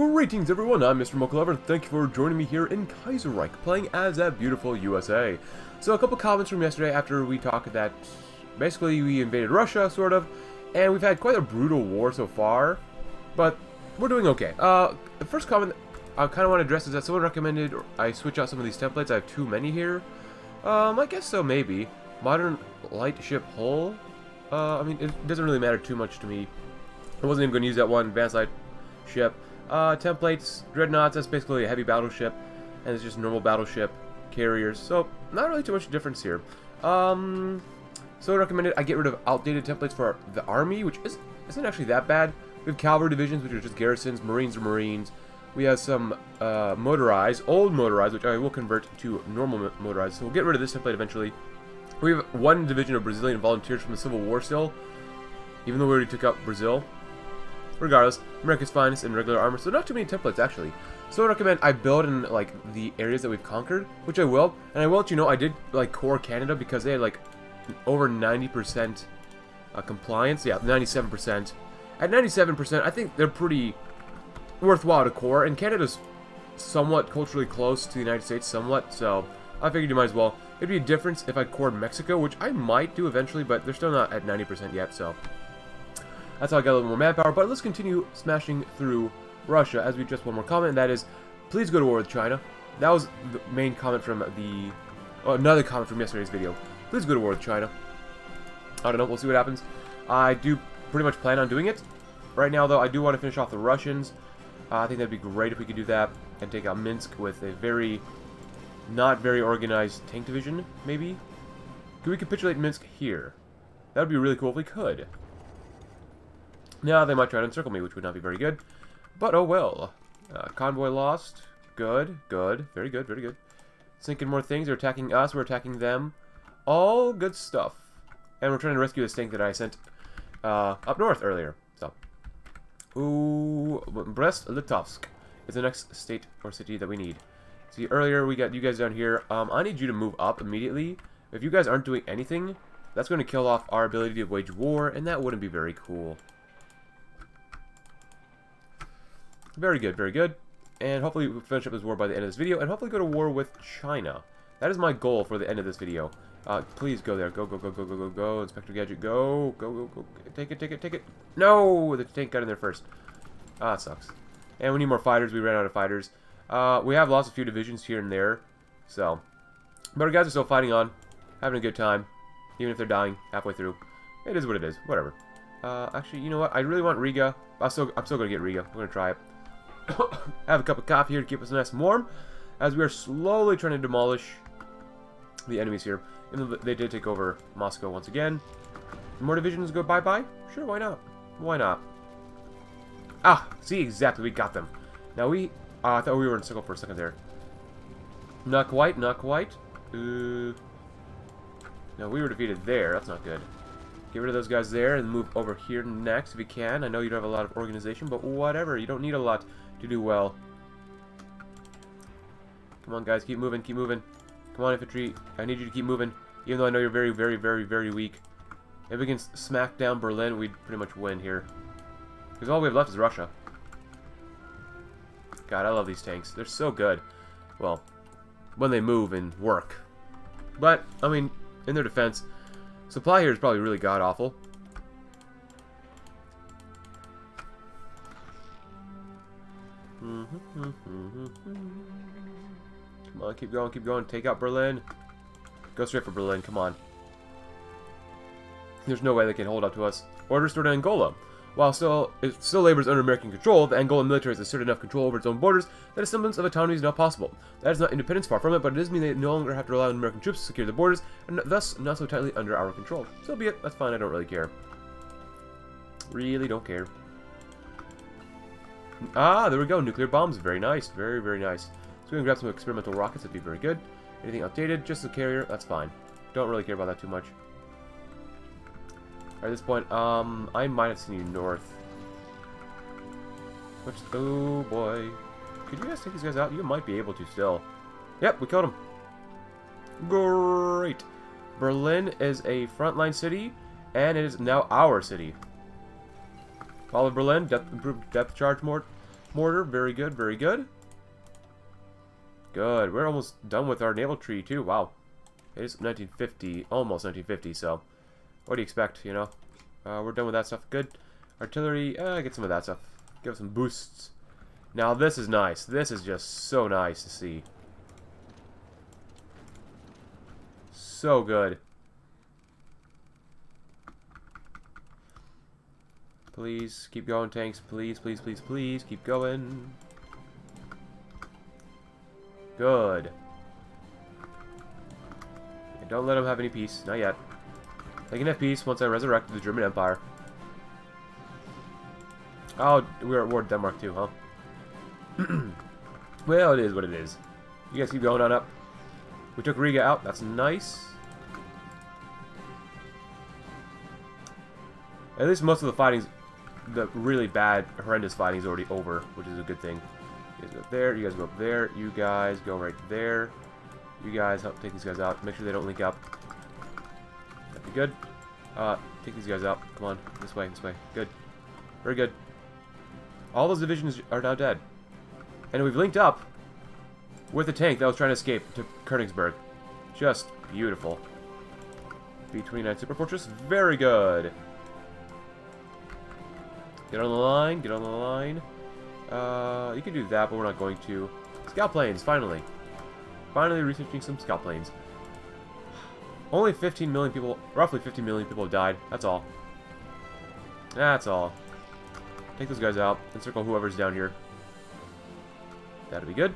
Greetings everyone, I'm Mr. Mochalover, and thank you for joining me here in Kaiserreich, playing as that beautiful USA. So a couple comments from yesterday after we talked that basically we invaded Russia, sort of, and we've had quite a brutal war so far, but we're doing okay. The first comment I kind of want to address is that someone recommended I switch out some of these templates. I have too many here. I guess so, maybe. Modern light ship hull. I mean, it doesn't really matter too much to me. I wasn't even going to use that one. Advanced light ship. Templates, dreadnoughts, that's basically a heavy battleship, and it's just normal battleship carriers, so not really too much difference here. So recommended I get rid of outdated templates for the army, which isn't actually that bad. We have cavalry divisions, which are just garrisons, marines are marines. We have some motorized, old motorized, which I will convert to normal motorized, so we'll get rid of this template eventually. We have one division of Brazilian volunteers from the Civil War still, even though we already took out Brazil. Regardless, America's Finest and regular armor, so not too many templates actually. So I recommend I build in like the areas that we've conquered, which I will, and I will let you know I did like core Canada because they had like over 90% compliance, yeah, 97%. At 97%, I think they're pretty worthwhile to core, and Canada's somewhat culturally close to the United States, somewhat, so I figured you might as well. It'd be a difference if I cored Mexico, which I might do eventually, but they're still not at 90% yet, so. That's how I got a little more manpower, but let's continue smashing through Russia as we address one more comment, and that is, please go to war with China. That was the main comment from another comment from yesterday's video. Please go to war with China. I don't know, we'll see what happens. I do pretty much plan on doing it. Right now, though, I do want to finish off the Russians. I think that'd be great if we could do that and take out Minsk with a very, not very organized tank division, maybe? Could we capitulate Minsk here? That would be really cool if we could. Now they might try to encircle me, which would not be very good. But oh well. Convoy lost. Good, good. Very good, very good. Sinking more things. They're attacking us. We're attacking them. All good stuff. And we're trying to rescue this tank that I sent up north earlier. So. Ooh. Brest-Litovsk is the next state or city that we need. See, earlier we got you guys down here. I need you to move up immediately. If you guys aren't doing anything, that's going to kill off our ability to wage war, and that wouldn't be very cool. Very good, very good. And hopefully we'll finish up this war by the end of this video, and hopefully go to war with China. That is my goal for the end of this video. Please go there. Go, go, go, go, go, go, go. Inspector Gadget, go. Go, go, go. Take it, take it, take it. No! The tank got in there first. Ah, it sucks. And we need more fighters. We ran out of fighters. We have lost a few divisions here and there. So. But our guys are still fighting on. Having a good time. Even if they're dying halfway through. It is what it is. Whatever. Actually, you know what? I really want Riga. I'm still going to get Riga. We're going to try it. Have a cup of coffee here to keep us nice and warm, as we are slowly trying to demolish the enemies here. And they did take over Moscow once again. More divisions go bye-bye? Sure, why not? Why not? Ah, see, exactly, we got them. Now we... I thought we were in circle for a second there. Not quite, not quite. No, we were defeated there. That's not good. Get rid of those guys there and move over here next if you can. I know you don't have a lot of organization, but whatever. You don't need a lot to do well. Come on, guys. Keep moving. Keep moving. Come on, infantry. I need you to keep moving, even though I know you're very, very, very, very weak. If we can smack down Berlin, we'd pretty much win here. Because all we have left is Russia. God, I love these tanks. They're so good. Well, when they move and work. But, I mean, in their defense... Supply here is probably really god-awful. Come on, keep going, keep going. Take out Berlin. Go straight for Berlin, come on. There's no way they can hold up to us. Order restored to Angola. While it still labors under American control, the Angolan military has asserted enough control over its own borders that a semblance of autonomy is now possible. That is not independence, far from it, but it does mean they no longer have to rely on American troops to secure the borders, and thus not so tightly under our control. So be it. That's fine. I don't really care. Really don't care. Ah, there we go. Nuclear bombs. Very nice. Very, very nice. So we can grab some experimental rockets. That'd be very good. Anything outdated? Just the carrier? That's fine. Don't really care about that too much. At this point, I might have seen you north. Which, oh boy. Could you guys take these guys out? You might be able to still. Yep, we killed them. Great. Berlin is a frontline city, and it is now our city. Follow Berlin, depth, improved depth charge more. Mortar, very good, very good. Good, we're almost done with our naval treaty too, wow. It is 1950, almost 1950, so what do you expect, you know? We're done with that stuff, good. Artillery, get some of that stuff. Give it some boosts. Now this is nice, this is just so nice to see. So good. Please, keep going, tanks. Please, please, please, please, keep going. Good. And don't let them have any peace. Not yet. They can have peace once I resurrect the German Empire. Oh, we're at war with Denmark too, huh? Well, it is what it is. You guys keep going on up. We took Riga out. That's nice. At least most of the fighting's... the really bad, horrendous fighting is already over, which is a good thing. You guys go up there, you guys go up there, you guys go right there. You guys help take these guys out. Make sure they don't link up. That'd be good. Take these guys out. Come on, this way, this way. Good. Very good. All those divisions are now dead. And we've linked up with a tank that was trying to escape to Königsberg. Just beautiful. B-29 Super Fortress. Very good. Get on the line, get on the line. You can do that, but we're not going to. Scout planes, finally. Finally researching some scout planes. Only 15 million people, roughly 15 million people have died. That's all. That's all. Take those guys out. Encircle whoever's down here. That'll be good.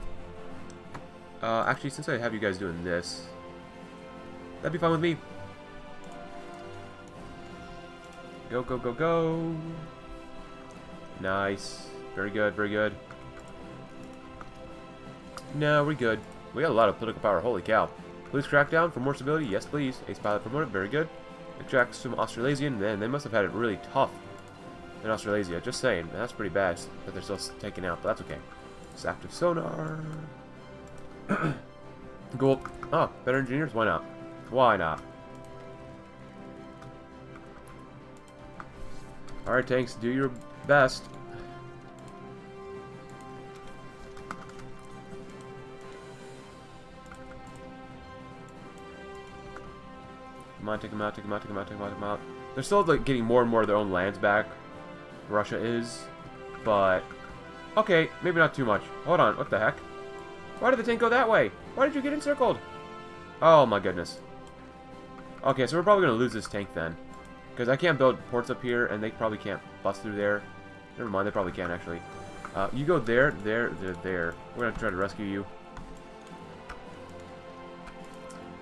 Actually, since I have you guys doing this, that'd be fine with me. Go, go, go, go. Nice. Very good, very good. No, we're good. We got a lot of political power, holy cow. Police crackdown for more stability, yes please. Ace pilot promoted, very good. Extracts some Australasian, man, they must have had it really tough in Australasia, just saying. That's pretty bad that they're still taken out, but that's okay. It's active sonar. Go up. Oh, better engineers, why not? Why not? Alright tanks, do your best. Come on, take them out, take them out, take them out, take them out, take them out. They're still like getting more and more of their own lands back. Russia is, but okay, maybe not too much. Hold on, what the heck? Why did the tank go that way? Why did you get encircled? Oh my goodness. Okay, so we're probably gonna lose this tank then, because I can't build ports up here, and they probably can't bust through there. Never mind, they probably can, actually. You go there, there, there, there. We're gonna try to rescue you.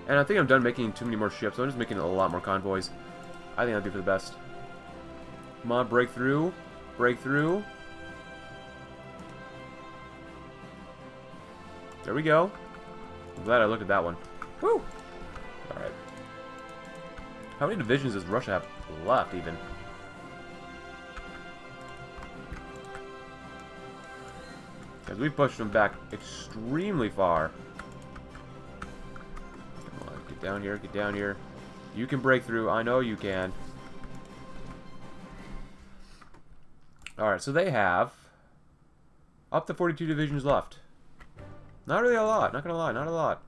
And I think I'm done making too many more ships, so I'm just making a lot more convoys. I think that'd be for the best. Come on, break through. Break through. There we go. I'm glad I looked at that one. Woo! Alright. How many divisions does Russia have left, even? Because we pushed them back extremely far. Come on, get down here, get down here. You can break through, I know you can. Alright, so they have up to 42 divisions left. Not really a lot, not gonna lie, not a lot.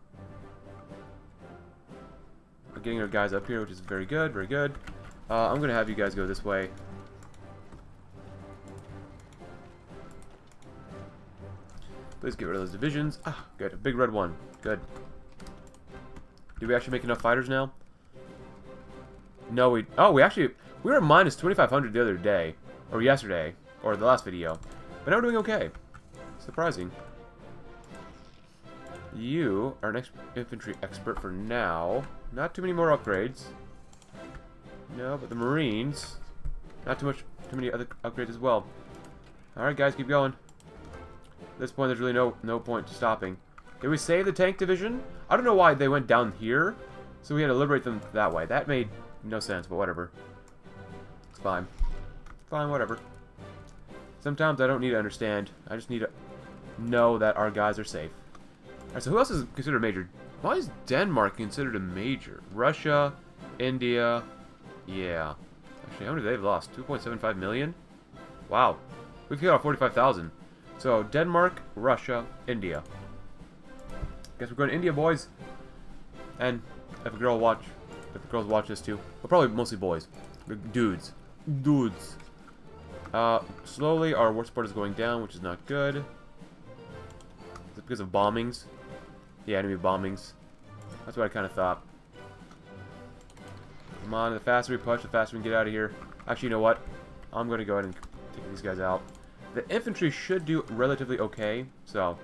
We're getting our guys up here, which is very good, very good. I'm gonna have you guys go this way. Please get rid of those divisions. Ah, good. A big red one. Good. Did we actually make enough fighters now? No, we... Oh, we actually... We were at minus 2,500 the other day. Or yesterday. Or the last video. But now we're doing okay. Surprising. You are an infantry expert for now. Not too many more upgrades. No, but the Marines... Not too much... Too many other upgrades as well. Alright, guys. Keep going. At this point, there's really no point to stopping. Did we save the tank division? I don't know why they went down here, so we had to liberate them that way. That made no sense, but whatever. It's fine. Fine, whatever. Sometimes I don't need to understand. I just need to know that our guys are safe. Alright, so who else is considered a major? Why is Denmark considered a major? Russia, India, yeah. Actually, how many have they lost? 2.75 million? Wow. We've got 45,000. So, Denmark, Russia, India. Guess we're going to India, boys. And if the girls watch this too. But probably mostly boys. Dudes. Slowly our war support is going down, which is not good. Is it because of bombings? Yeah, enemy bombings. That's what I kind of thought. Come on, the faster we push, the faster we can get out of here. Actually, you know what? I'm going to go ahead and take these guys out. The infantry should do relatively okay, so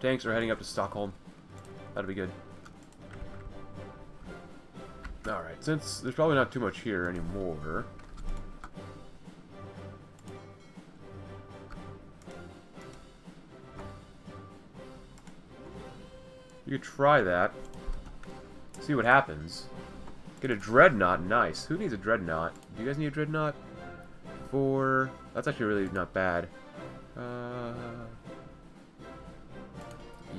tanks are heading up to Stockholm. That'll be good. Alright, since there's probably not too much here anymore. You could try that. See what happens. Get a dreadnought, nice. Who needs a dreadnought? Do you guys need a dreadnought? For that's actually really not bad.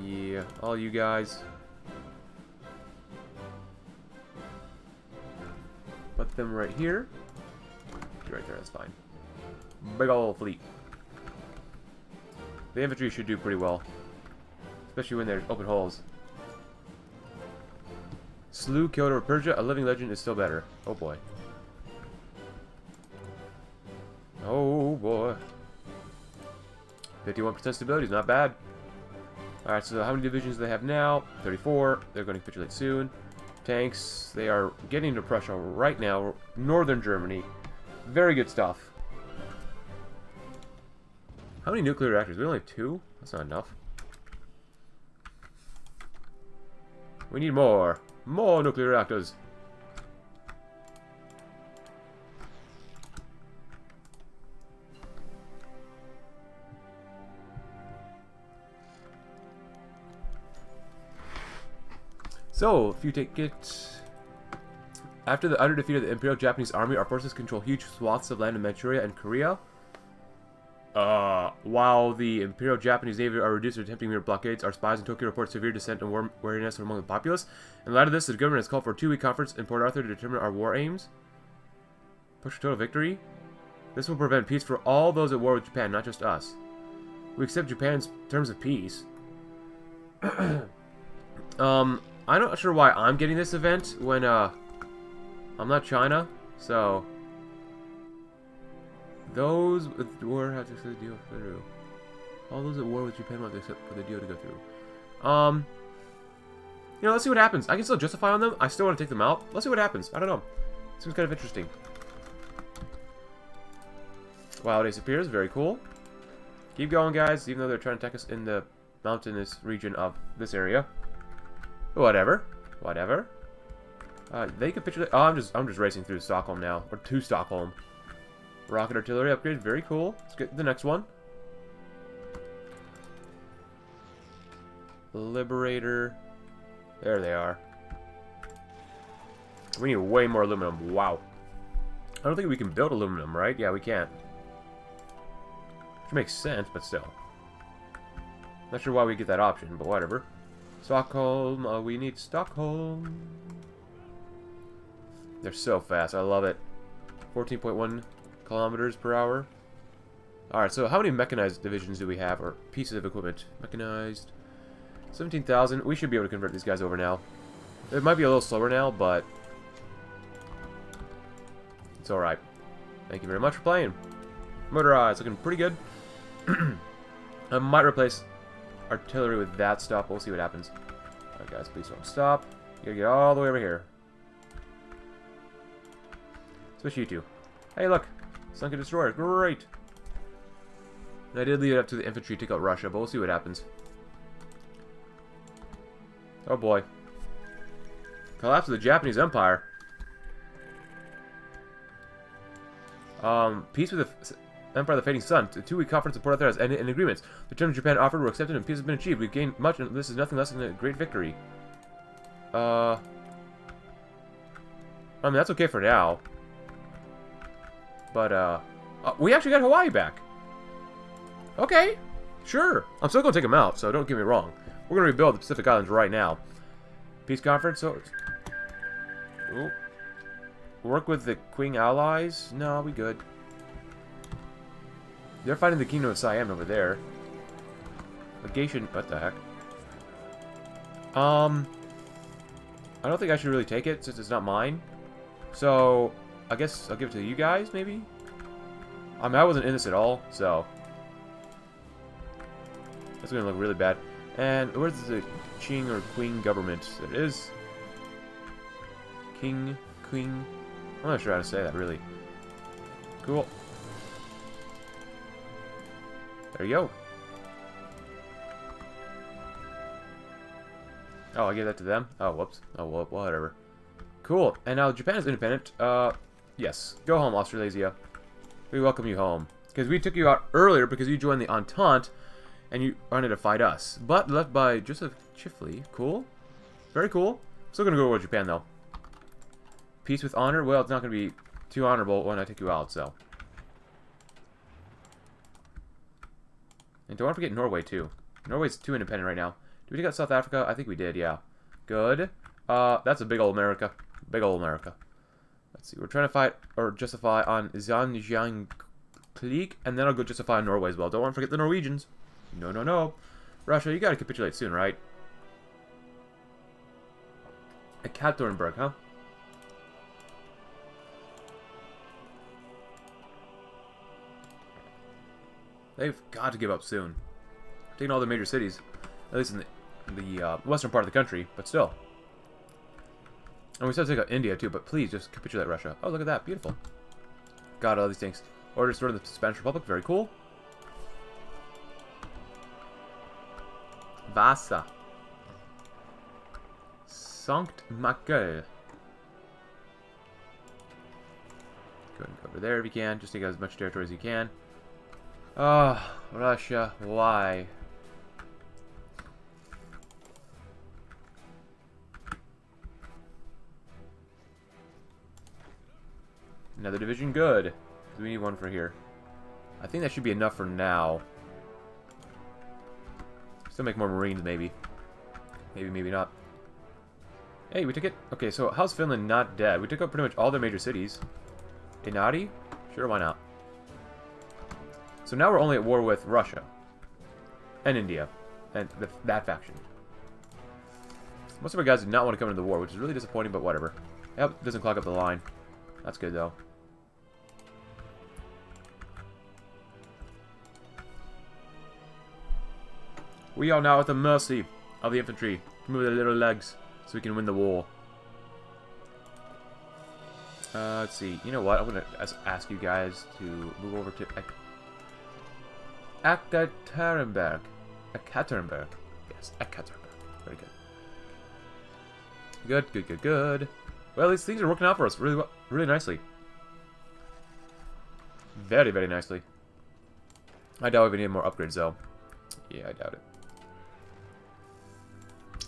Yeah, all you guys. Put them right here. Right there, that's fine. Big ol' fleet. The infantry should do pretty well. Especially when there's open holes. Slew, killed, or Persia, a living legend is still better. Oh boy. Oh boy. 51% stability is not bad. Alright, so how many divisions do they have now? 34. They're going to capitulate soon. Tanks, they are getting into Prussia right now. Northern Germany. Very good stuff. How many nuclear reactors? We only have 2? That's not enough. We need more. More nuclear reactors. So, if you take it... After the utter defeat of the Imperial Japanese Army, our forces control huge swaths of land in Manchuria and Korea. While the Imperial Japanese Navy are reduced to attempting mere blockades, our spies in Tokyo report severe dissent and war wariness among the populace. In light of this, the government has called for a 2-week conference in Port Arthur to determine our war aims. Push for total victory. This will prevent peace for all those at war with Japan, not just us. We accept Japan's terms of peace. I'm not sure why I'm getting this event when, I'm not China, so... Those with war have to accept the deal through. All those at war with Japan have to accept for the deal to go through. You know, let's see what happens. I can still justify on them. I still want to take them out. Let's see what happens. I don't know. Seems kind of interesting. Wow, it disappears. Very cool. Keep going, guys. Even though they're trying to attack us in the mountainous region of this area. Whatever. Whatever. They capitulate. Oh, I'm just racing through Stockholm now, or to Stockholm. Rocket artillery upgrade, very cool. Let's get the next one. Liberator. There they are. We need way more aluminum. Wow. I don't think we can build aluminum, right? Yeah, we can't. Which makes sense, but still. Not sure why we get that option, but whatever. Stockholm. We need Stockholm. They're so fast. I love it. 14.1... kilometers per hour. Alright, so how many mechanized divisions do we have, or pieces of equipment? Mechanized. 17,000. We should be able to convert these guys over now. It might be a little slower now, but it's alright. Thank you very much for playing. Motorized, looking pretty good. I might replace artillery with that stuff. We'll see what happens. Alright guys, please don't stop. You gotta get all the way over here. Especially you two. Hey, look. Sunken destroyer, great! And I did leave it up to the infantry to take out Russia, but we'll see what happens. Oh boy. Collapse of the Japanese Empire. Peace with the Empire of the Fading Sun. The 2-week conference of Port Arthur has ended in agreements. The terms Japan offered were accepted and peace has been achieved. We've gained much, and this is nothing less than a great victory. I mean, that's okay for now. But, we actually got Hawaii back. Okay. Sure. I'm still going to take them out, so don't get me wrong. We're going to rebuild the Pacific Islands right now. Peace conference. So, ooh. Work with the Qing allies. No, we good. They're fighting the Kingdom of Siam over there. Legation, what the heck? I don't think I should really take it since it's not mine. So, I guess I'll give it to you guys, maybe? I mean, I wasn't in this at all, so. That's gonna look really bad. And where's the Qing or Qing government? There it is. King, Qing. I'm not sure how to say that, really. Cool. There you go. Oh, I gave that to them? Oh, whoops. Oh, well, whatever. Cool. And now Japan is independent. Yes. Go home, Australasia. We welcome you home. Because we took you out earlier because you joined the Entente and you wanted to fight us. But left by Joseph Chifley. Cool. Very cool. Still going to go to war with Japan, though. Peace with honor? Well, it's not going to be too honorable when I take you out, so. And don't forget Norway, too. Norway's too independent right now. Did we take out South Africa? I think we did, yeah. Good. That's a big old America. Big old America. Let's see. We're trying to fight or justify on Xinjiang clique, and then I'll go justify on Norway as well. Don't want to forget the Norwegians. No, no, no. Russia, you got to capitulate soon, right? Yekaterinburg, huh? They've got to give up soon. Taking all the major cities. At least in the western part of the country, but still. And we still take out India, too, but please just capitulate Russia. Oh, look at that. Beautiful. Got all these things. Order restored to the Spanish Republic. Very cool. Vasa. Sankt Michael. Go ahead and go over there if you can. Just take out as much territory as you can. Ah, oh, Russia. Why? Another division, good. We need one for here. I think that should be enough for now. Still make more Marines, maybe. Maybe, maybe not. Hey, we took it. Okay, so how's Finland not dead? We took out pretty much all their major cities. Inari? Sure, why not? So now we're only at war with Russia. And India. And that faction. Most of our guys did not want to come into the war, which is really disappointing, but whatever. Yep, doesn't clog up the line. That's good, though. We are now at the mercy of the infantry. Move their little legs so we can win the war. Let's see. You know what? I'm going to ask you guys to move over to Yekaterinburg. Yekaterinburg. Yes, Yekaterinburg. Very good. Good, good, good, good. Well, these things are working out for us really well, really nicely. Very, very nicely. I doubt we need more upgrades, though. Yeah, I doubt it.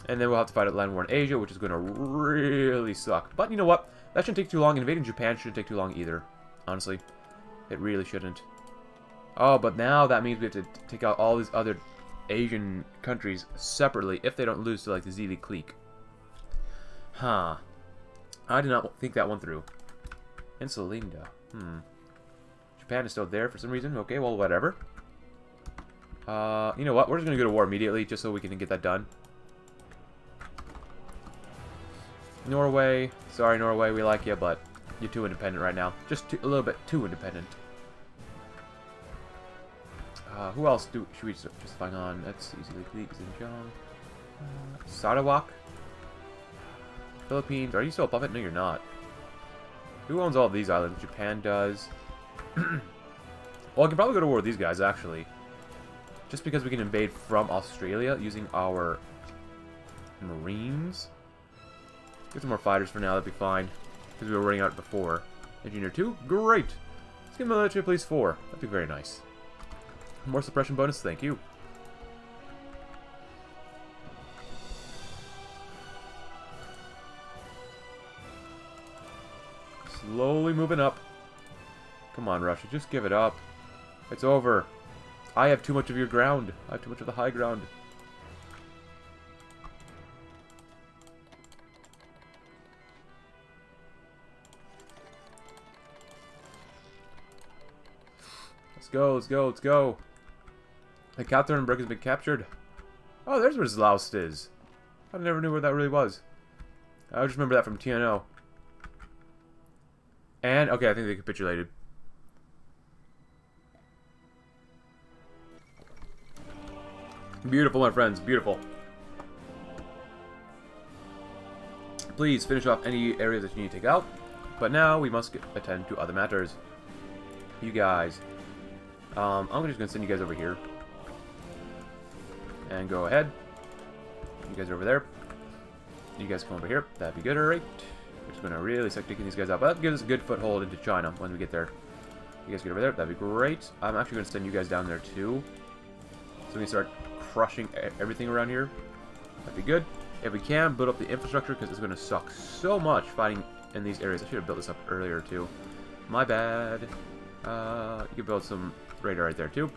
And then we'll have to fight a land war in Asia, which is going to really suck. But you know what? That shouldn't take too long. Invading Japan shouldn't take too long either. Honestly. It really shouldn't. Oh, but now that means we have to take out all these other Asian countries separately if they don't lose to, like, the Zhili Clique. Huh. I did not think that one through. Insulindia. Hmm. Japan is still there for some reason. Okay, well, whatever. You know what? We're just going to go to war immediately just so we can get that done. Norway. Sorry, Norway. We like you, but you're too independent right now. Just a little bit too independent. Who else should we just find on? That's easily Leagues and John. Sarawak. Philippines. Are you still above it? No, you're not. Who owns all these islands? Japan does. Well, I can probably go to war with these guys, actually. Just because we can invade from Australia using our Marines. Get some more fighters for now. That'd be fine. Because we were running out before. Engineer 2? Great! Let's get military police 4. That'd be very nice. More suppression bonus. Thank you. Slowly moving up. Come on, Russia. Just give it up. It's over. I have too much of your ground. I have too much of the high ground. Let's go. Let's go. Let's go. Yekaterinburg has been captured. Oh, there's where Zlaust is. I never knew where that really was. I just remember that from TNO. And, okay, I think they capitulated. Beautiful, my friends, beautiful. Please finish off any areas that you need to take out. But now we must attend to other matters. You guys. I'm just going to send you guys over here. And go ahead. You guys are over there. You guys come over here. That'd be good, alright? We're just going to really start taking these guys out. But that gives us a good foothold into China when we get there. You guys get over there. That'd be great. I'm actually going to send you guys down there too. So we can start crushing everything around here. That'd be good. If we can, build up the infrastructure because it's going to suck so much fighting in these areas. I should have built this up earlier too. My bad. You can build some radar right there too.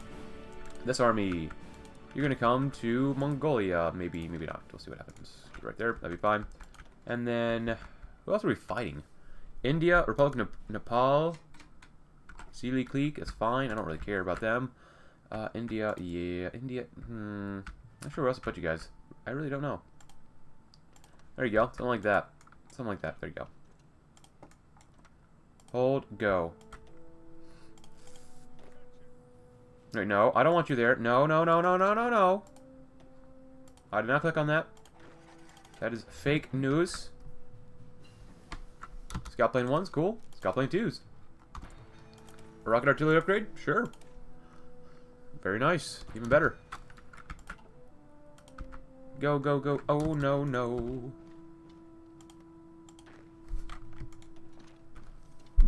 This army... You're going to come to Mongolia. Maybe, maybe not. We'll see what happens. Right there. That'd be fine. And then... Who else are we fighting? India, Republic of Nepal. Zhili Clique. It's fine. I don't really care about them. India. Yeah. India. Not sure where else to put you guys. I really don't know. There you go. Something like that. Something like that. There you go. Hold. Go. Wait, no, I don't want you there. No, no, no, no, no, no, no. I did not click on that. That is fake news. Scout plane 1's cool. Scout plane 2's. A rocket artillery upgrade? Sure. Very nice. Even better. Go, go, go. Oh, no, no.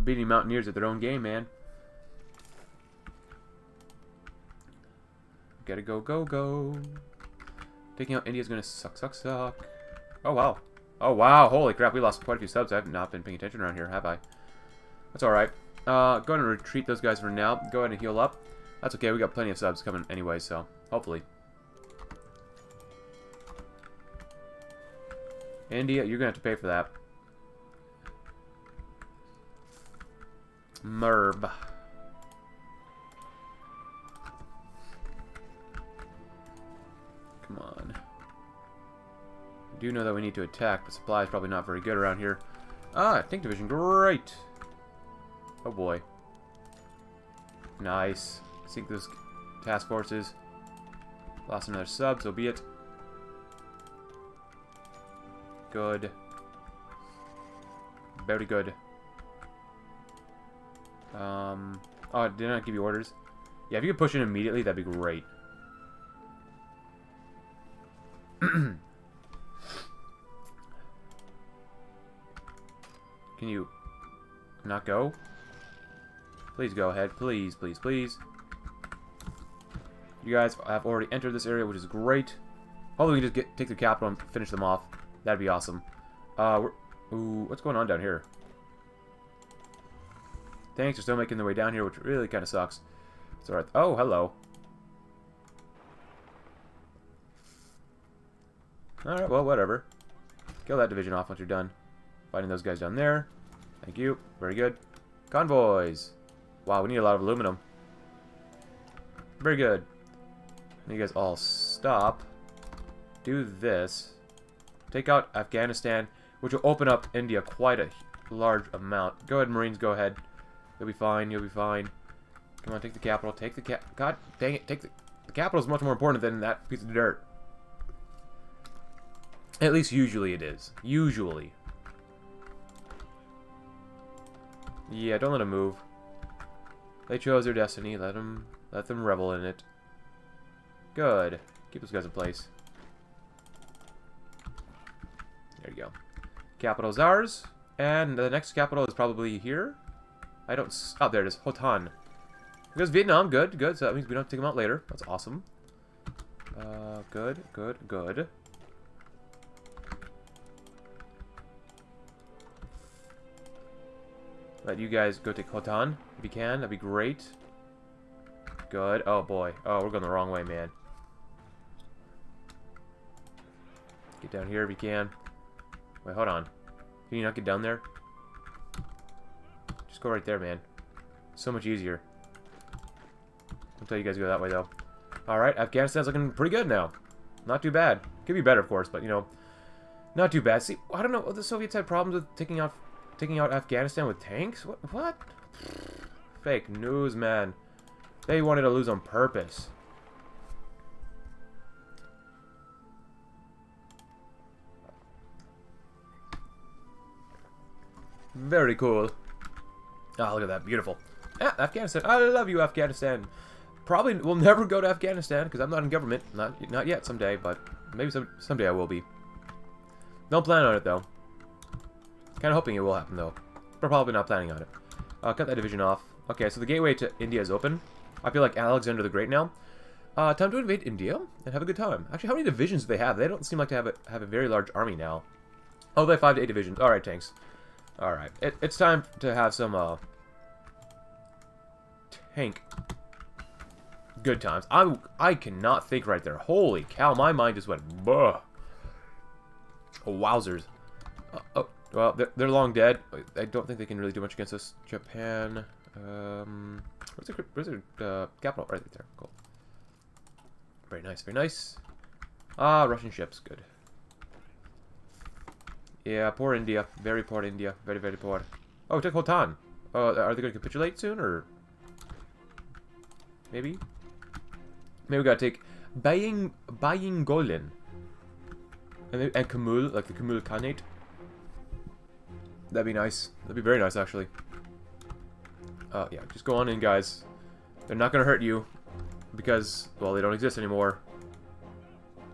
Beating Mountaineers at their own game, man. Gotta go, go, go. Taking out India is gonna suck, suck, suck. Oh, wow. Oh, wow. Holy crap. We lost quite a few subs. I have not been paying attention around here, have I? That's alright. Go ahead and retreat those guys for now. Go ahead and heal up. That's okay. We got plenty of subs coming anyway, so hopefully. India, you're gonna have to pay for that. Merb. Come on. I do know that we need to attack, but supply is probably not very good around here. Ah, tank division, great! Oh boy. Nice. Sink those task forces. Lost another sub, so be it. Good. Very good. Oh, did I not give you orders? Yeah, if you could push in immediately, that'd be great. Can you not go? Please go ahead. Please, please, please. You guys have already entered this area, which is great. Hopefully we can just take the capital and finish them off. That'd be awesome. Ooh, what's going on down here? Tanks are still making their way down here, which really kind of sucks. It's alright. Oh, hello. Alright, well, whatever. Kill that division off once you're done. Fighting those guys down there. Thank you. Very good. Convoys. Wow, we need a lot of aluminum. Very good. You guys all stop. Do this. Take out Afghanistan, which will open up India quite a large amount. Go ahead, Marines, go ahead. You'll be fine, you'll be fine. Come on, take the capital. Take the cap... God dang it, take the... The capital is much more important than that piece of dirt. At least usually it is. Usually. Yeah, don't let them move. They chose their destiny. Let them revel in it. Good. Keep those guys in place. There you go. Capital's ours. And the next capital is probably here. I don't... Oh, there it is. Khotan. Because Vietnam. Good, good. So that means we don't have to take them out later. That's awesome. Good, good, good. Let you guys go take Khotan, if you can. That'd be great. Good. Oh, boy. Oh, we're going the wrong way, man. Get down here if you can. Wait, hold on. Can you not get down there? Just go right there, man. So much easier. I'll tell you guys to go that way, though. Alright, Afghanistan's looking pretty good now. Not too bad. Could be better, of course, but, you know, not too bad. See, I don't know. The Soviets had problems with taking out Afghanistan with tanks? What? Fake news, man. They wanted to lose on purpose. Very cool. Ah, oh, look at that. Beautiful. Ah, Afghanistan. I love you, Afghanistan. Probably will never go to Afghanistan because I'm not in government. Not yet, someday, but maybe someday I will be. Don't plan on it, though. Kind of hoping it will happen, though. But probably not planning on it. Cut that division off. Okay, so the gateway to India is open. I feel like Alexander the Great now. Time to invade India and have a good time. Actually, how many divisions do they have? They don't seem like to have a very large army now. Oh, they have 5 to 8 divisions. Alright, tanks. Alright, it's time to have some, tank good times. I cannot think right there. Holy cow, my mind just went, buh. Oh, wowzers. Well, they're long dead. I don't think they can really do much against us. Japan, where's their capital? Right there, cool. Very nice, very nice. Ah, Russian ships, good. Yeah, poor India. Very poor India. Very, very poor. Oh, it took Khotan. Are they going to capitulate soon, or...? Maybe? Maybe we gotta take Bayingolin. And Kamul, like the Kamul Khanate. That'd be nice. That'd be very nice, actually. Yeah, just go on in, guys. They're not gonna hurt you. Because, well, they don't exist anymore.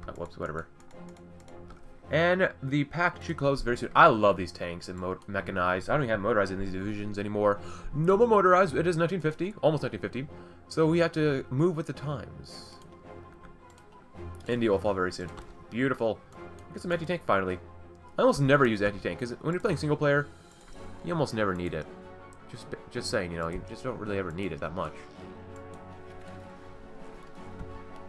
Oh, whoops, whatever. And the pact should close very soon. I love these tanks and mechanized. I don't even have motorized in these divisions anymore. No more motorized. It is 1950. Almost 1950. So we have to move with the times. India will fall very soon. Beautiful. Get some anti-tank finally. I almost never use anti-tank because when you're playing single player, you almost never need it. Just saying, you know, you just don't really ever need it that much.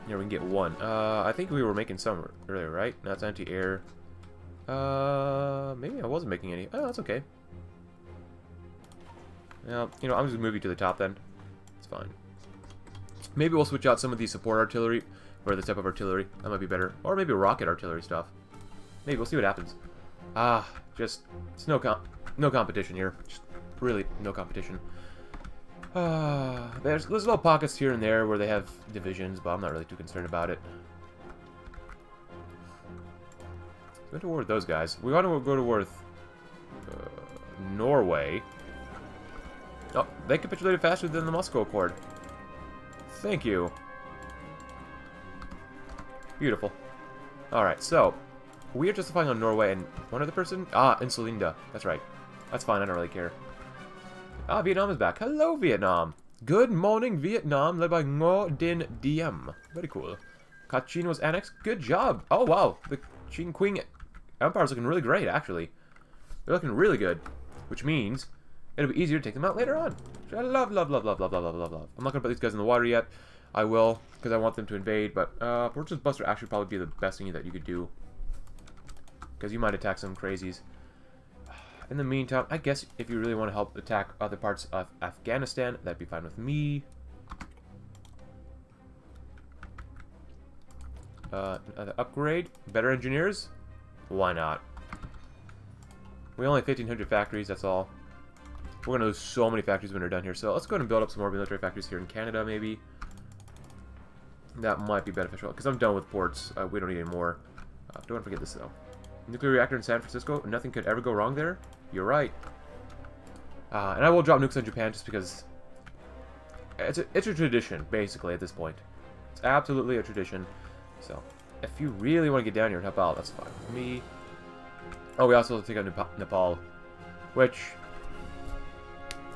Yeah, we can get one. I think we were making some earlier, right? That's anti-air. Maybe I wasn't making any. Oh, that's okay. Now, you know, I'm just gonna move you to the top then. It's fine. Maybe we'll switch out some of the support artillery, or the type of artillery. That might be better. Or maybe rocket artillery stuff. Maybe we'll see what happens. Ah, just it's no competition here. Just really no competition. There's little pockets here and there where they have divisions, but I'm not really too concerned about it. We went to war with those guys. We want to go to war with Norway. Oh, they capitulated faster than the Moscow Accord. Thank you. Beautiful. Alright, so we are justifying on Norway and one other person? Ah, Insulindia. That's right. That's fine, I don't really care. Ah, Vietnam is back. Hello, Vietnam. Good morning, Vietnam, led by Ngo Dinh Diem. Very cool. Kachin was annexed. Good job. Oh, wow. The Qing Empire is looking really great, actually. They're looking really good, which means it'll be easier to take them out later on. I love. I'm not going to put these guys in the water yet. I will, because I want them to invade, but Fortress Buster actually probably be the best thing that you could do, because you might attack some crazies. In the meantime, I guess if you really want to help attack other parts of Afghanistan, that'd be fine with me. Another upgrade. Better engineers? Why not? We only have 1,500 factories, that's all. We're going to lose so many factories when we're done here, so let's go ahead and build up some more military factories here in Canada, maybe. That might be beneficial, because I'm done with ports. We don't need any more. Don't want to forget this, though. Nuclear reactor in San Francisco. Nothing could ever go wrong there. You're right. And I will drop nukes on Japan just because it's a tradition, basically, at this point. It's absolutely a tradition. So, if you really want to get down here and help out, that's fine with me. Oh, we also have to take out Nepal, which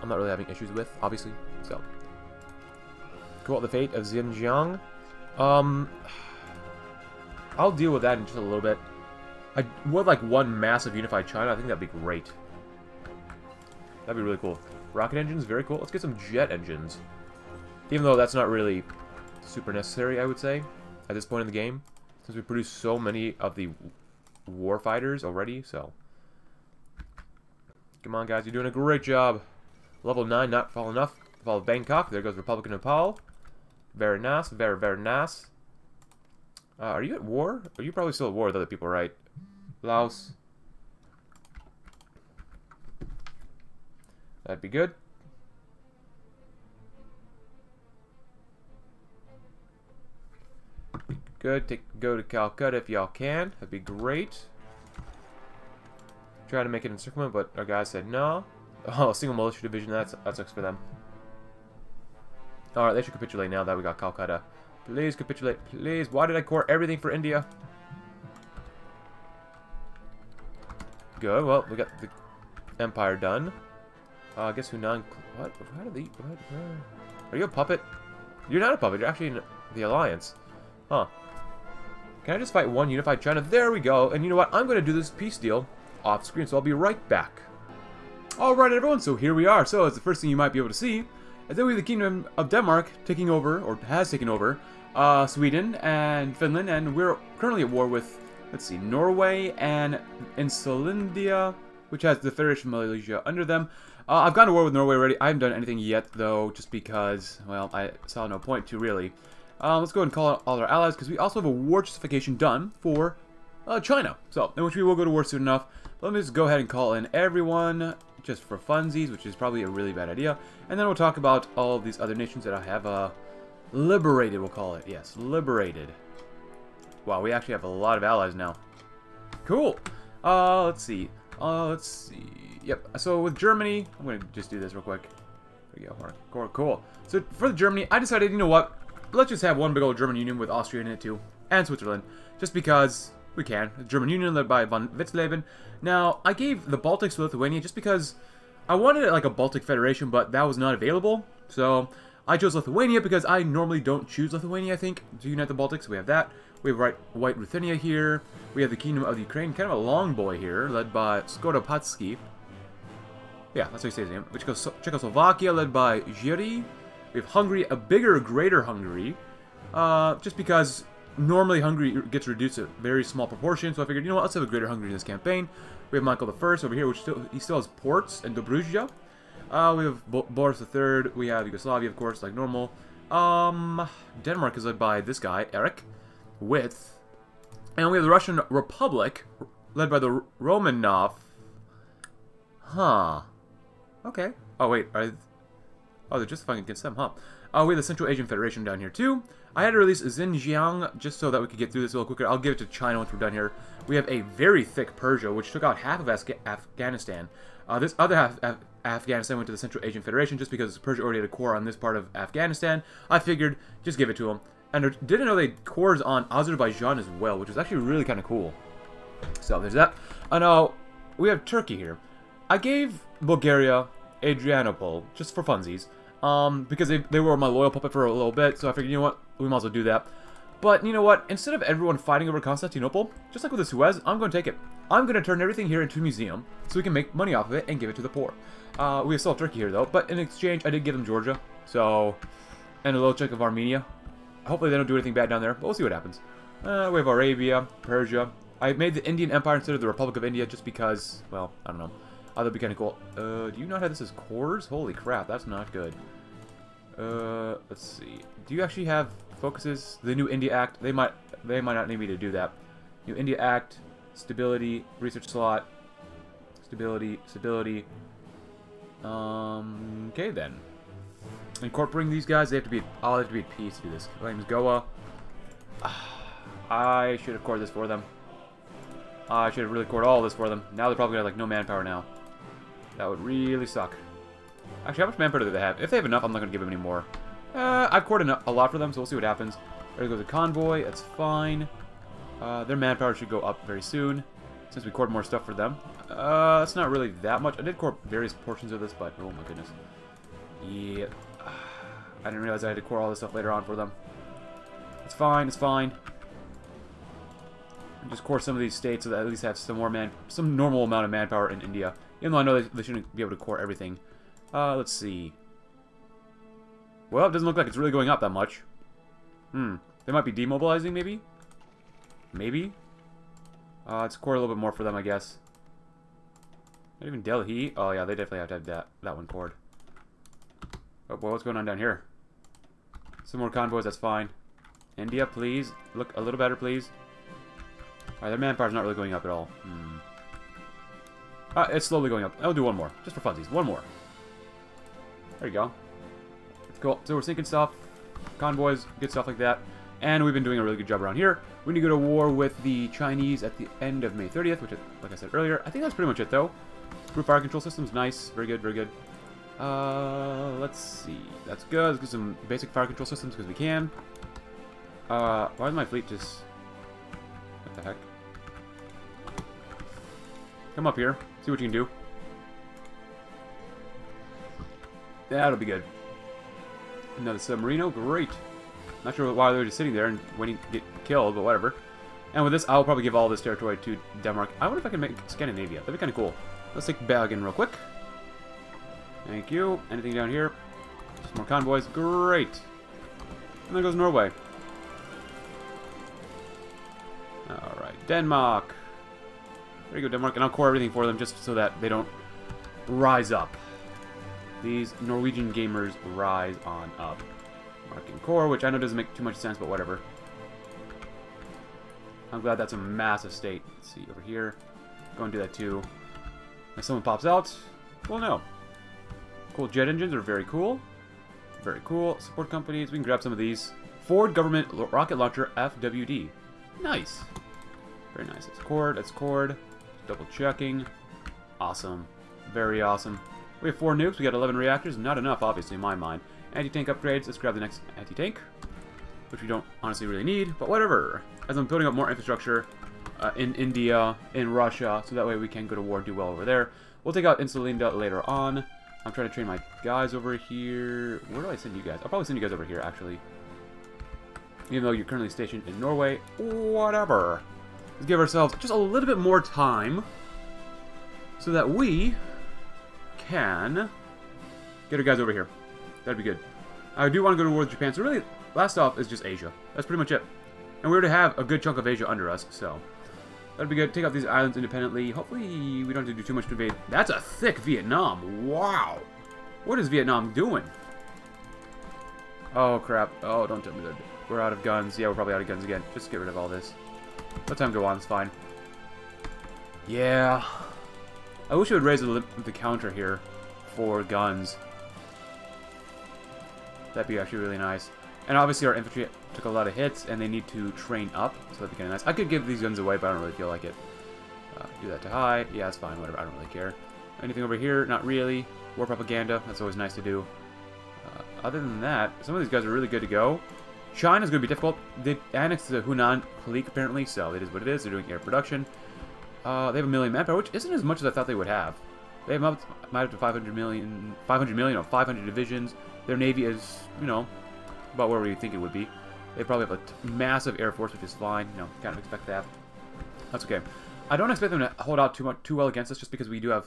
I'm not really having issues with, obviously. So, cool. The fate of Xinjiang. I'll deal with that in just a little bit. I would like one massive unified China. I think that'd be great. That'd be really cool. Rocket engines, very cool. Let's get some jet engines. Even though that's not really super necessary, I would say, at this point in the game, since we produce so many of the warfighters already, so. Come on, guys. You're doing a great job. Level 9, not fall enough. Fall of Bangkok. There goes Republic of Nepal. Very nice. Very, very nice. Are you at war? Are you probably still at war with other people, right? Laos. That'd be good. Good. Go to Calcutta if y'all can. That'd be great. Try to make it encirclement, but our guy said no. Oh, single militia division. That sucks for them. Alright, they should capitulate now that we got Calcutta. Please capitulate. Please. Why did I core everything for India? Good. Well, we got the empire done. I guess Hunan... What? How do they... What? Are you a puppet? You're not a puppet. You're actually in the alliance. Huh. Can I just fight one unified China? There we go. And you know what? I'm going to do this peace deal off screen, so I'll be right back. Alright, everyone. So here we are. So as the first thing you might be able to see... And then we have the Kingdom of Denmark taking over, or has taken over, Sweden and Finland, and we're currently at war with, let's see, Norway and Insulindia, which has the Federation of Malaysia under them. I've gone to war with Norway already. I haven't done anything yet, though, just because, well, I saw no point to, really. Let's go and call out all our allies, because we also have a war justification done for China, so, in which we will go to war soon enough. Let me just go ahead and call in everyone, just for funsies, which is probably a really bad idea. And then we'll talk about all of these other nations that I have liberated, we'll call it. Yes, liberated. Wow, we actually have a lot of allies now. Cool. Let's see. Let's see. Yep, so with Germany, I'm going to just do this real quick. There we go. Cool. So for the Germany, I decided, you know what? Let's just have one big old German union with Austria in it too, and Switzerland, just because... We can. The German Union led by von Witzleben. Now, I gave the Baltics to Lithuania just because I wanted it like a Baltic Federation, but that was not available. So, I chose Lithuania because I normally don't choose Lithuania, I think, to unite the Baltics. We have that. We have White Ruthenia here. We have the Kingdom of the Ukraine. Kind of a long boy here, led by Skodopatsky. Yeah, that's how you say his name. Which goes Czechoslovakia, led by Zhili. We have Hungary, a bigger, greater Hungary. Just because... Normally, Hungary gets reduced to a very small proportion, so I figured, you know what, let's have a greater Hungary in this campaign. We have Michael I over here, which still has ports and Dobruja. We have Boris III, we have Yugoslavia, of course, like normal. Denmark is led by this guy, Eric, with... And we have the Russian Republic, led by the Romanov. Huh. Okay. Oh, wait. Oh, they're justifying against them, huh? We have the Central Asian Federation down here, too. I had to release Xinjiang just so that we could get through this a little quicker. I'll give it to China once we're done here. We have a very thick Persia, which took out half of Afghanistan. This other half of Afghanistan went to the Central Asian Federation just because Persia already had a core on this part of Afghanistan. I figured, just give it to them. And I didn't know they had cores on Azerbaijan as well, which was actually really kind of cool. So, there's that. And now, we have Turkey here. I gave Bulgaria Adrianople, just for funsies. Because they were my loyal puppet for a little bit, so I figured, you know what, we might as well do that. But, you know what, instead of everyone fighting over Constantinople, just like with the Suez, I'm going to take it. I'm going to turn everything here into a museum, so we can make money off of it and give it to the poor. We still have Turkey here, though, but in exchange, I did give them Georgia, so... And a little chunk of Armenia. Hopefully they don't do anything bad down there, but we'll see what happens. We have Arabia, Persia. I made the Indian Empire instead of the Republic of India just because, well, I don't know. Oh, that'd be kind of cool. Do you not have this as cores? Holy crap, that's not good. Let's see. Do you actually have focuses? The New India Act. They might not need me to do that. New India Act. Stability. Research slot. Stability. Okay then. Incorporating these guys, I'll have to be at peace to do this. Claims Goa. I should have cored this for them. I should have really cored all this for them. Now they're probably gonna have like no manpower now. That would really suck. Actually, how much manpower do they have? If they have enough, I'm not going to give them any more. I've courted a lot for them, so we'll see what happens. There goes the convoy. That's fine. Their manpower should go up very soon, since we cored more stuff for them. That's not really that much. I did core various portions of this, but oh my goodness. Yeah. I didn't realize I had to core all this stuff later on for them. It's fine. It's fine. Just core some of these states so that I at least have some more some normal amount of manpower in India. Even though I know they shouldn't be able to core everything. Let's see. Well, it doesn't look like it's really going up that much. They might be demobilizing, maybe? Maybe? Let's core a little bit more for them, I guess. Not even Delhi. Oh, yeah, they definitely have to have that one cored. Oh, boy, what's going on down here? Some more convoys, that's fine. India, please. Look a little better, please. Alright, their manpower's not really going up at all. It's slowly going up. I'll do one more. Just for funsies. One more. There you go. Cool. So we're sinking stuff. Convoys. Good stuff like that. And we've been doing a really good job around here. We need to go to war with the Chinese at the end of May 30th, which, like I said earlier, I think that's pretty much it, though. Group fire control systems. Nice. Very good. Very good. Let's see. That's good. Let's get some basic fire control systems because we can. Why is my fleet just... What the heck? Come up here. See what you can do. That'll be good. Another submarino. Great. Not sure why they're just sitting there and waiting to get killed, but whatever. And with this, I'll probably give all this territory to Denmark. I wonder if I can make Scandinavia. That'd be kind of cool. Let's take Bergen real quick. Thank you. Anything down here? Just more convoys. Great. And there goes Norway. Alright. Denmark. There you go, Denmark. And I'll core everything for them just so that they don't rise up. These Norwegian gamers rise on up. Marking core, which I know doesn't make too much sense, but whatever. I'm glad that's a massive state. Let's see, over here. Go and do that too. If someone pops out, well, no. Cool jet engines are very cool. Very cool. Support companies. We can grab some of these. Ford Government Rocket Launcher FWD. Nice. Very nice. That's cord. That's cord. Double checking. Awesome. Very awesome. We have 4 nukes, we got 11 reactors, not enough, obviously, in my mind. Anti-tank upgrades, let's grab the next anti-tank, which we don't honestly really need, but whatever. As I'm building up more infrastructure in India, in Russia, so that way we can go to war and do well over there. We'll take out Insulindia later on. I'm trying to train my guys over here. Where do I send you guys? I'll probably send you guys over here, actually. Even though you're currently stationed in Norway, whatever. Let's give ourselves just a little bit more time so that we... can get our guys over here. That'd be good. I do want to go to war with Japan, so really, last off is just Asia. That's pretty much it. And we already have a good chunk of Asia under us, so that'd be good. Take out these islands independently. Hopefully, we don't have to do too much to invade. That's a thick Vietnam. Wow. What is Vietnam doing? Oh, crap. Oh, don't tell me that. We're out of guns. Yeah, we're probably out of guns again. Just get rid of all this. Let time go on. It's fine. Yeah. I wish it would raise the counter here for guns. That'd be actually really nice. And obviously our infantry took a lot of hits, and they need to train up, so that'd be kind of nice. I could give these guns away, but I don't really feel like it. Do that to high. Yeah, it's fine, whatever. I don't really care. Anything over here? Not really. War propaganda. That's always nice to do. Other than that, some of these guys are really good to go. China's going to be difficult. They annexed the Khotan clique, apparently, so it is what it is. They're doing air production. They have a million manpower, which isn't as much as I thought they would have. They have up to 500 million or 500 divisions. Their navy is, you know, about where we think it would be. They probably have a massive air force, which is fine. You know, kind of expect that. That's okay. I don't expect them to hold out too well against us, just because we do have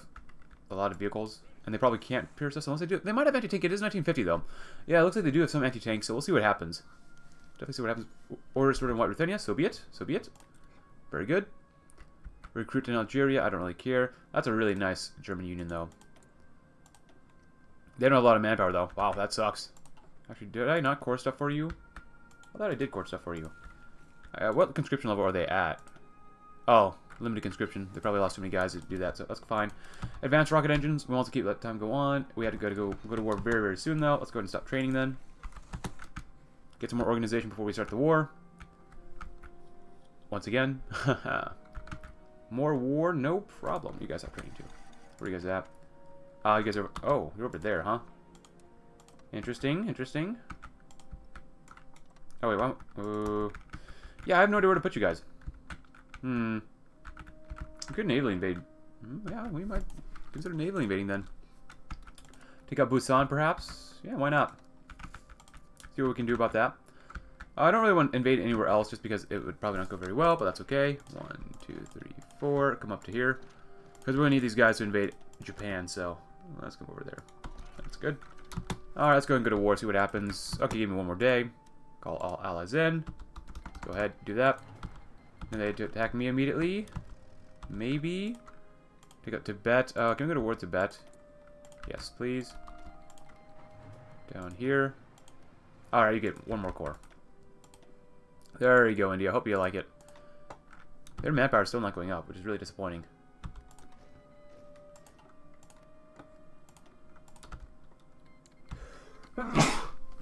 a lot of vehicles, and they probably can't pierce us unless they do. They might have anti-tank. It is 1950 though. Yeah, it looks like they do have some anti-tank, so we'll see what happens. Definitely see what happens. Orders for in White Ruthenia. So be it. So be it. Very good. Recruit in Algeria, I don't really care. That's a really nice German union, though. They don't have a lot of manpower, though. Wow, that sucks. Actually, did I not core stuff for you? I thought I did core stuff for you. What conscription level are they at? Oh, limited conscription. They probably lost too many guys to do that, so that's fine. Advanced rocket engines. We want to keep that time go on. We had to go to war very, very soon, though. Let's go ahead and stop training, then. Get some more organization before we start the war. Once again. More war, no problem. You guys have training too. Where are you guys at? You guys are. Oh, you're over there, huh? Interesting, interesting. Oh wait, well, yeah, I have no idea where to put you guys. We could naval invade. Yeah, we might consider naval invading then. Take out Busan, perhaps. Yeah, why not? See what we can do about that. I don't really want to invade anywhere else just because it would probably not go very well, but that's okay. 1, 2, 3, 4. Come up to here. Because we're going to need these guys to invade Japan, so let's go over there. That's good. Alright, let's go ahead and go to war, see what happens. Okay, give me one more day. Call all allies in. Let's go ahead, do that. And they attack me immediately. Maybe. Take up Tibet. Can we go to war with Tibet? Yes, please. Down here. Alright, you get one more core. There you go, India. Hope you like it. Their manpower is still not going up, which is really disappointing.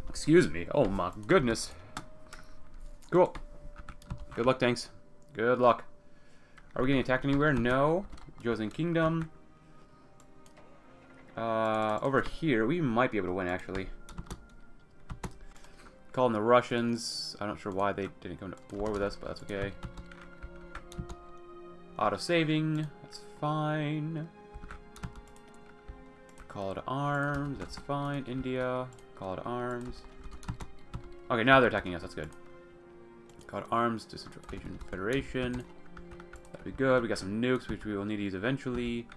Excuse me. Oh my goodness. Cool. Good luck, tanks. Good luck. Are we getting attacked anywhere? No. Joseon Kingdom. Over here, we might be able to win, actually. Calling the Russians. I'm not sure why they didn't come to war with us, but that's okay. Auto-saving. That's fine. Call to arms. That's fine. India. Call to arms. Okay, now they're attacking us. That's good. Call to arms to Central Asian Federation. That'd be good. We got some nukes, which we will need to use eventually.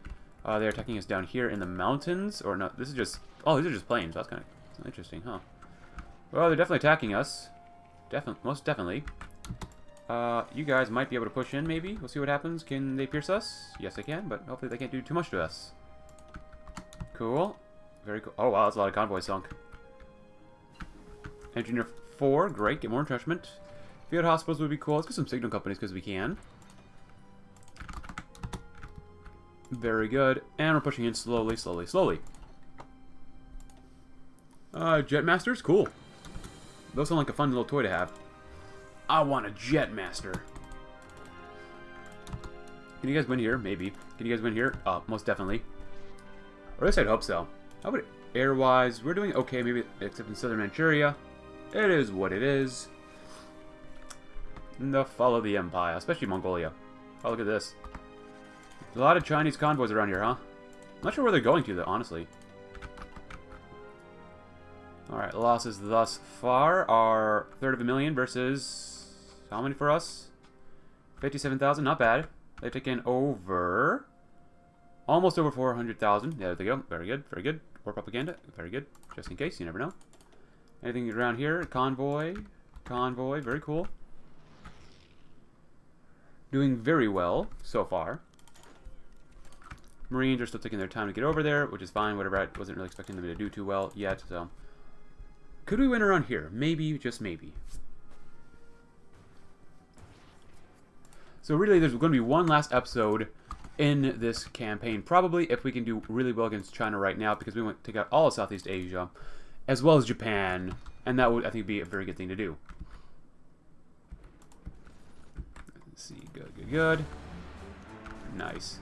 They're attacking us down here in the mountains. Or no, this is just... Oh, these are just plains. That's kind of interesting, huh? Well, they're definitely attacking us. Most definitely. You guys might be able to push in, maybe. We'll see what happens. Can they pierce us? Yes, they can, but hopefully they can't do too much to us. Cool. Very cool. Oh, wow, that's a lot of convoys sunk. Engineer 4. Great. Get more entrenchment. Field hospitals would be cool. Let's get some signal companies because we can. Very good. And we're pushing in slowly, slowly, slowly. Jetmasters? Cool. Those sound like a fun little toy to have. I want a Jetmaster. Can you guys win here? Maybe. Can you guys win here? Most definitely. Or at least I'd hope so. How about air-wise? We're doing okay, maybe, except in southern Manchuria. It is what it is. The fall of the empire, especially Mongolia. Oh, look at this. There's a lot of Chinese convoys around here, huh? I'm not sure where they're going to, though, honestly. Alright, losses thus far are 1/3 of a million versus... How many for us? 57,000, not bad. They've taken over... Almost over 400,000. There they go. Very good, very good. War propaganda. Very good. Just in case, you never know. Anything around here? Convoy. Convoy, very cool. Doing very well so far. Marines are still taking their time to get over there, which is fine, whatever. I wasn't really expecting them to do too well yet, so... Could we win around here? Maybe, just maybe. So really, there's going to be one last episode in this campaign, probably, if we can do really well against China right now, because we want to take out all of Southeast Asia, as well as Japan, and that would, I think, be a very good thing to do. Let's see, good, good, good. Nice.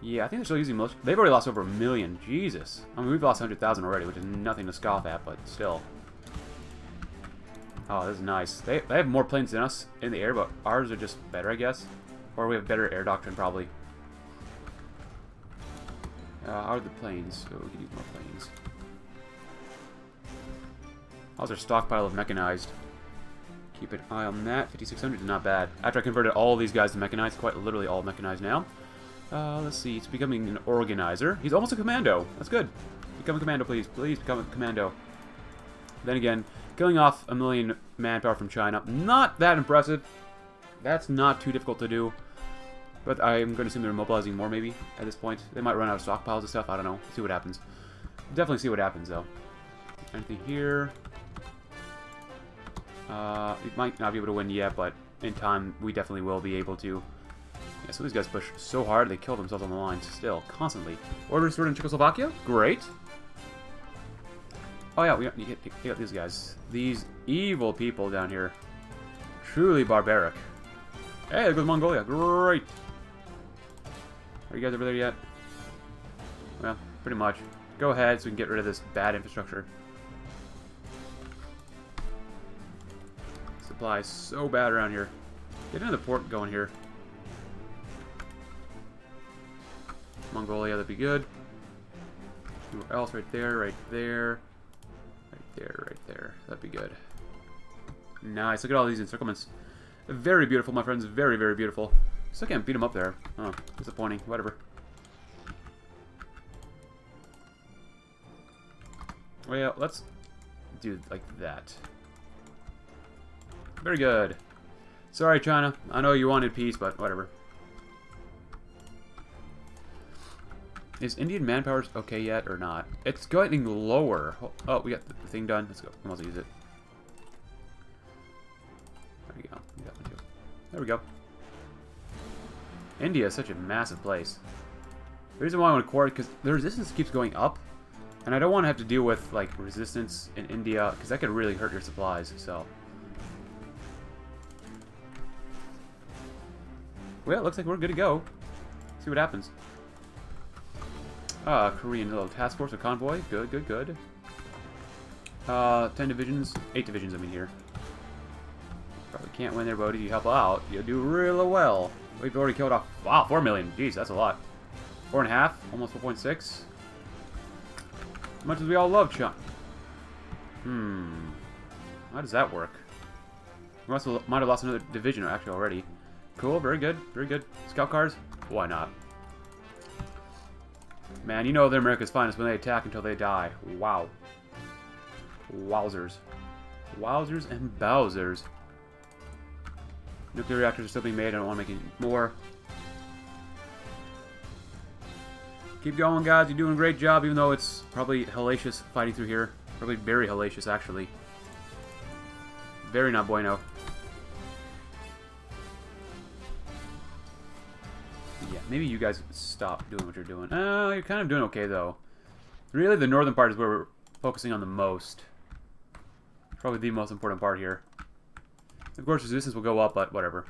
Yeah, I think they're still using most... They've already lost over 1 million. Jesus. I mean, we've lost 100,000 already, which is nothing to scoff at, but still. Oh, this is nice. They have more planes than us in the air, but ours are just better, I guess. Or we have better air doctrine, probably. How are the planes? Oh, we can use more planes. How's our stockpile of mechanized? Keep an eye on that. 5,600 is not bad. After I converted all these guys to mechanized, quite literally all mechanized now. Let's see, he's becoming an organizer. He's almost a commando. That's good. Become a commando, please. Please become a commando. Then again, killing off 1 million manpower from China. Not that impressive. That's not too difficult to do. But I'm going to assume they're mobilizing more, maybe, at this point. They might run out of stockpiles and stuff. I don't know. See what happens. Definitely see what happens, though. Anything here? We might not be able to win yet, but in time, we definitely will be able to. Yeah, so these guys push so hard, they kill themselves on the line still, constantly. Order restored in Czechoslovakia? Great. Oh yeah, we need to take out these guys. These evil people down here. Truly barbaric. Hey, there goes Mongolia. Great. Are you guys over there yet? Well, pretty much. Go ahead so we can get rid of this bad infrastructure. Supply is so bad around here. Get another port going here. Mongolia, that'd be good. Somewhere else, right there, right there. Right there, right there. That'd be good. Nice, look at all these encirclements. Very beautiful, my friends. Very, very beautiful. Still can't beat them up there. Oh, disappointing. Whatever. Well, let's do it like that. Very good. Sorry, China. I know you wanted peace, but whatever. Is Indian manpower okay yet or not? It's getting lower. Oh, we got the thing done. Let's go. I'm about to use it. There we go. India is such a massive place. The reason why I want to quarter, because the resistance keeps going up, and I don't want to have to deal with, like, resistance in India, because that could really hurt your supplies, so. Well, it looks like we're good to go. See what happens. Korean little task force or convoy. Good, good, good. 10 divisions. 8 divisions, I mean, here. Probably can't win there, but if you help out, you'll do really well. We've already killed off... Wow, 4 million. Jeez, that's a lot. 4.5, almost 4.6. Much as we all love Chunk. How does that work? We also might have lost another division actually already. Cool, very good, very good. Scout cars? Why not? Man, you know they're America's finest when they attack until they die. Wow. Wowzers. Wowzers and Bowsers. Nuclear reactors are still being made. I don't want to make any more. Keep going, guys. You're doing a great job, even though it's probably hellacious fighting through here. Probably very hellacious, actually. Very not bueno. Yeah, maybe you guys stop doing what you're doing. Oh, you're kind of doing okay, though. Really, the northern part is where we're focusing on the most. Probably the most important part here. Of course, resistance will go up, but whatever.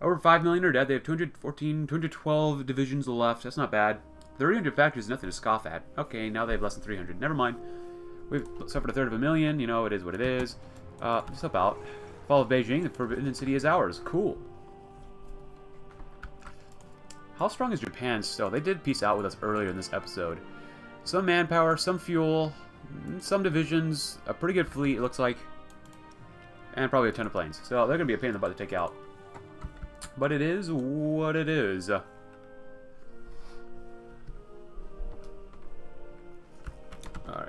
Over 5 million are dead. They have 214, 212 divisions left. That's not bad. 300 factories is nothing to scoff at. Okay, now they have less than 300. Never mind. We've suffered 1/3 of a million. You know, it is what it is. Just help out. Fall of Beijing. The Forbidden City is ours. Cool. How strong is Japan still? They did peace out with us earlier in this episode. Some manpower, some fuel, some divisions, a pretty good fleet, it looks like. And probably a ton of planes. So they're going to be a pain in the butt to take out. But it is what it is. Alright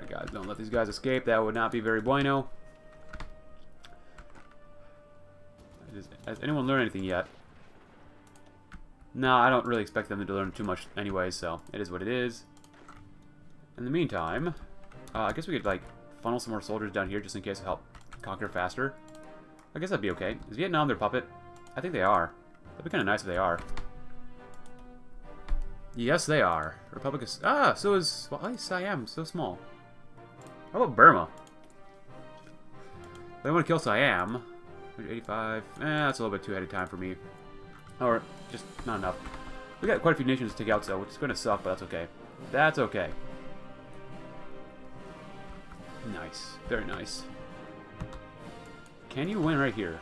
guys, don't let these guys escape. That would not be very bueno. Has anyone learned anything yet? No, I don't really expect them to learn too much anyway, so it is what it is. In the meantime, I guess we could, like, funnel some more soldiers down here just in case to help conquer faster. I guess that'd be okay. Is Vietnam their puppet? I think they are. That'd be kind of nice if they are. Yes, they are. Republic is... Ah, so is... Well, at least I am so small. How about Burma? They want to kill Siam. 85... that's a little bit too ahead of time for me. Or just not enough. We got quite a few nations to take out, so it's going to suck, but that's okay. That's okay. Nice. Very nice. Can you win right here?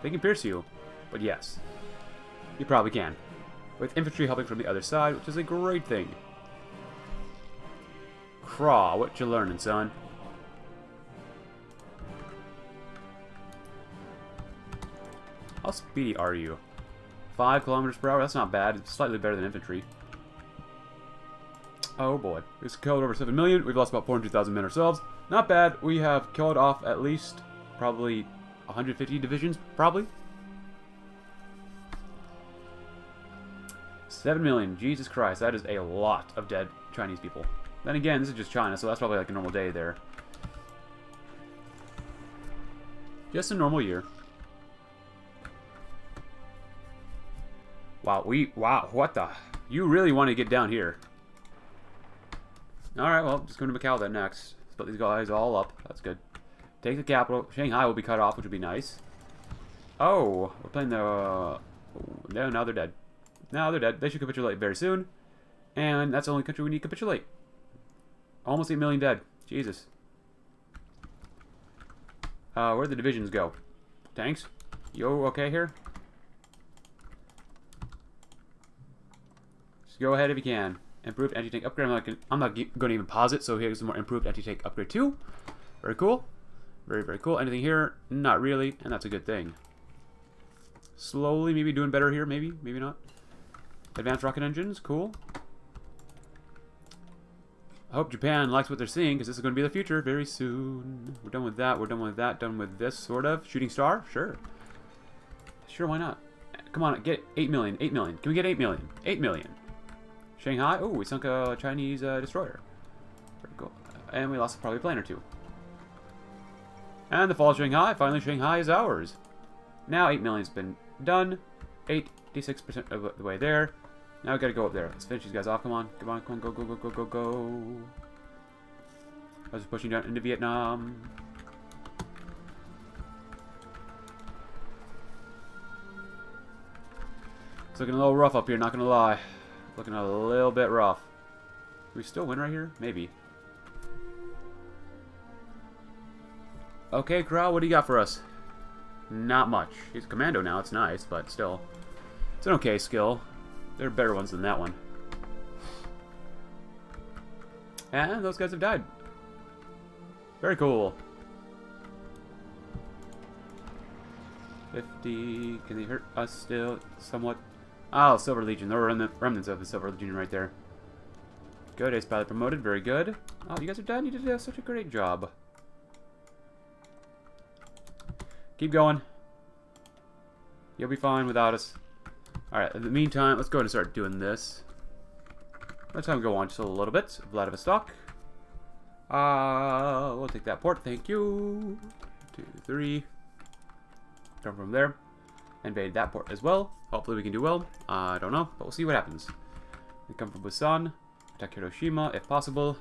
They can pierce you, but yes, you probably can. With infantry helping from the other side, which is a great thing. Craw, what you learning, son? How speedy are you? 5 kilometers per hour? That's not bad. It's slightly better than infantry. Oh boy. We've killed over 7 million. We've lost about 400,000 men ourselves. Not bad. We have killed off at least probably 150 divisions, probably. 7 million. Jesus Christ, that is a lot of dead Chinese people. Then again, this is just China, so that's probably like a normal day there. Just a normal year. Wow, what the? You really want to get down here. Alright, well, just going to Macau then next. Split these guys all up. That's good. Take the capital. Shanghai will be cut off, which would be nice. Oh, we're playing the... no, now they're dead. Now they're dead. They should capitulate very soon. And that's the only country we need to capitulate. Almost 8 million dead. Jesus. Where'd the divisions go? Tanks? You okay here? Just go ahead if you can. Improved anti-tank upgrade. I'm not going to even pause it, so here's some more improved anti-tank upgrade too. Very cool. Very, very cool. Anything here? Not really, and that's a good thing. Slowly, maybe doing better here. Maybe, maybe not. Advanced rocket engines, cool. I hope Japan likes what they're seeing, because this is going to be the future very soon. We're done with that, we're done with that, done with this, sort of. Shooting star? Sure. Sure, why not? Come on, get 8 million, 8 million. Can we get 8 million? 8 million. Shanghai? Oh, we sunk a Chinese destroyer. Cool. And we lost probably a plane or two. And the fall of Shanghai. Finally, Shanghai is ours. Now 8 million's been done. 86% of the way there. Now we gotta go up there. Let's finish these guys off. Come on, come on, come on, go, go, go, go, go, go. I was pushing down into Vietnam. It's looking a little rough up here, not gonna lie. Looking a little bit rough. Do we still win right here? Maybe. Okay, Crow, what do you got for us? Not much. He's commando now, it's nice, but still. It's an okay skill. There are better ones than that one. And those guys have died. Very cool. 50, can they hurt us still somewhat? Oh, Silver Legion, there were remnants of the Silver Legion right there. Good, Ace Pilot promoted, very good. Oh, you guys are done, you did such a great job. Keep going. You'll be fine without us. Alright, in the meantime, let's go ahead and start doing this. Let time go on just a little bit. Vladivostok. We'll take that port, thank you. 2, 3. Come from there. Invade that port as well. Hopefully we can do well. I don't know, but we'll see what happens. We come from Busan. Attack Hiroshima, if possible.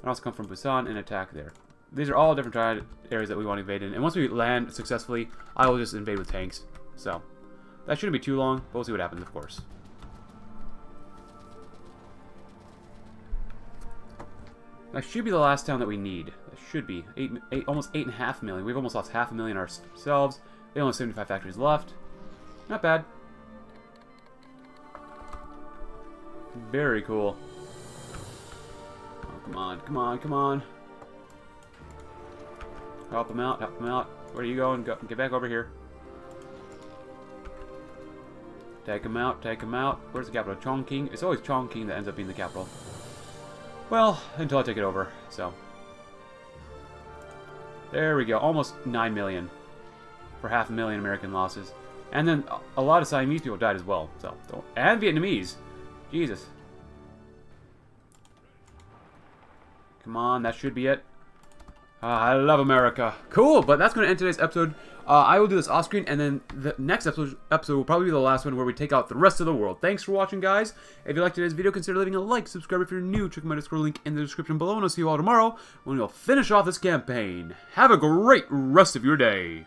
And also come from Busan and attack there. These are all different areas that we want to invade in. And once we land successfully, I will just invade with tanks. So, that shouldn't be too long, but we'll see what happens, of course. That should be the last town that we need. That should be. Almost 8.5 million. We've almost lost 500,000 ourselves. They only have 75 factories left. Not bad. Very cool. Oh, come on, come on, come on. Help them out, help them out. Where are you going? Go, get back over here. Take them out, take them out. Where's the capital? Chongqing? It's always Chongqing that ends up being the capital. Well, until I take it over, so. There we go, almost 9 million. For 500,000 American losses. And then a lot of Siamese people died as well, so. And Vietnamese! Jesus. Come on, that should be it. I love America. Cool, but that's going to end today's episode. I will do this off screen, and then the next episode will probably be the last one where we take out the rest of the world. Thanks for watching, guys. If you liked today's video, consider leaving a like, subscribe if you're new, check my Discord link in the description below, and I'll see you all tomorrow when we'll finish off this campaign. Have a great rest of your day.